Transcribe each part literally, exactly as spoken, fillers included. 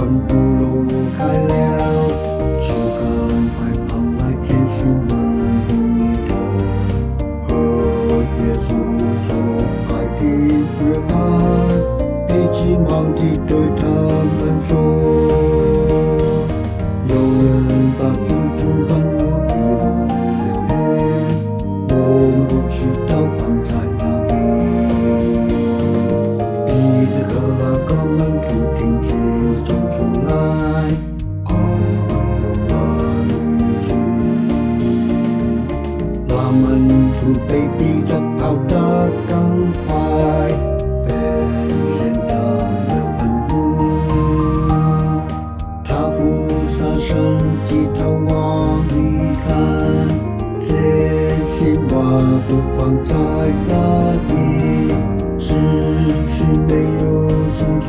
魂不如我还了，只恨怀抱爱天是梦里的，荷叶驻足爱的约翰，已经忘记对他们说，有人把祖宗坟墓给我疗愈，我不知道放在哪里，彼得和阿哥们肯定见。 准备逼着跑得更快，奔现到了坟墓。他俯下身，低头往里看，真心话不放在那里，只是没有惊觉。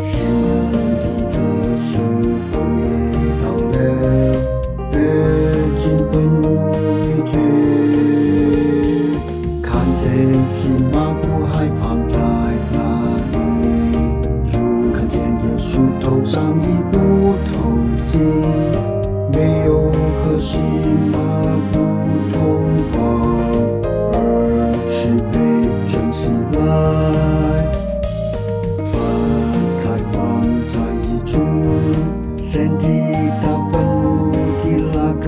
新闻里的时候也到了，越近坟墓。 上的不同境，没有核心把不同化，而是被卷起来，分开放在一处。先抵达坟墓的那个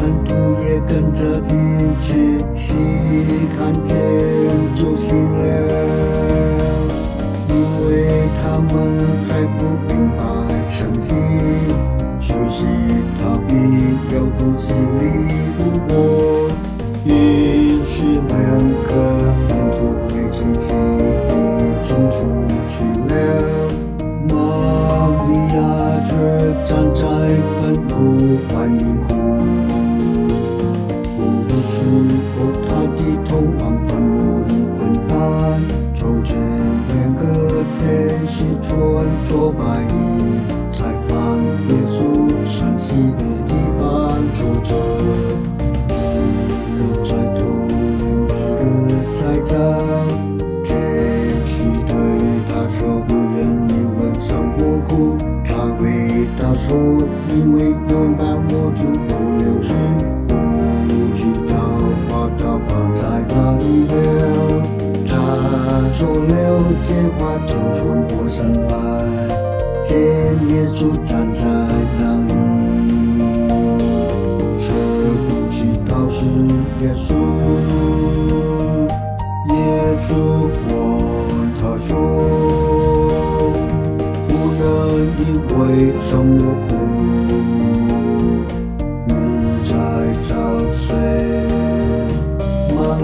门徒也跟着进去，细看见就信了，因为他们还不。 是逃避，又不是理我，于是两个门徒一起起一冲出去了。玛利亚却站在坟墓外面哭，有时候她低头往坟墓里观看，瞅见两个天使穿着白衣，采访耶稣。 神奇的地方住着一个在头，另一个在脚。天使对他说：“不愿你为什么哭？”他回答说：“因为有难我就不流失，不知道把它放在哪里了。”他说了这话就转过身来，见耶稣站在那里。 是耶稣，耶稣问他说：“妇人，你为什么哭？你在找谁？”玛利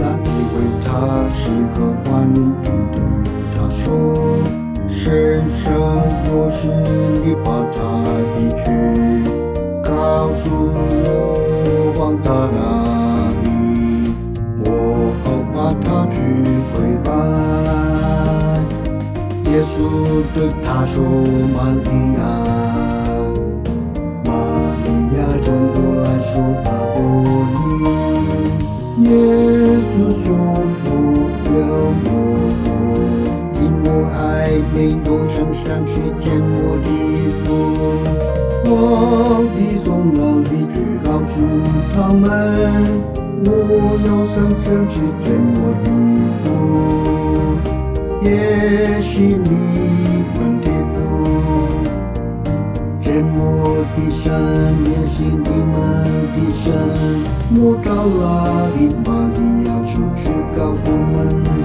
亚以为他是个坏人，就对他说：“先生，若是你把他移去，告诉我。” 放在哪里？我好把它取回来。耶稣对他说：“玛利亚，玛利亚，转过来说他不易。”耶稣说：“不要我，因我还没有想象去见我的父。” 我的重量一直告诉他们，我要深深去见我的父，也是你们的父，见我的神也是你们的神。我到哪里，玛利亚就去告诉我们。